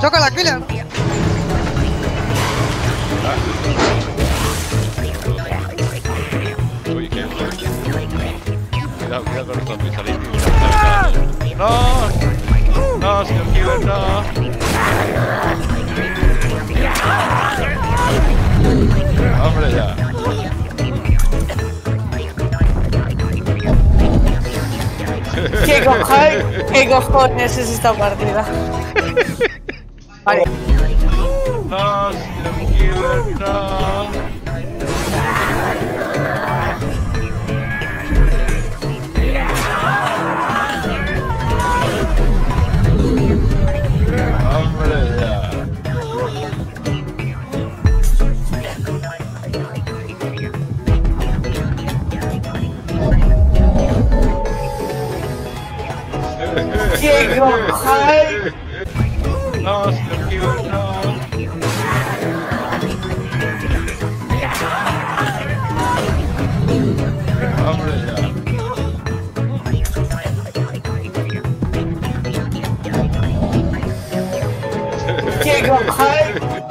Chócala, Killer. Oh, you can't flirt. Cuidado con los zombies, salid. No, no, señor Killer, no. Hombre, ya. ¿Qué cojones es esta partida? Vale. No, señor Killer, no. Llego, ay. No, Sergio, no. Hombre, ya. Llego, ay.